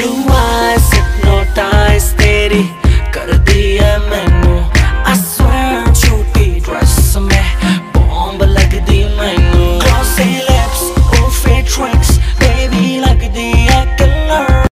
blue eyes.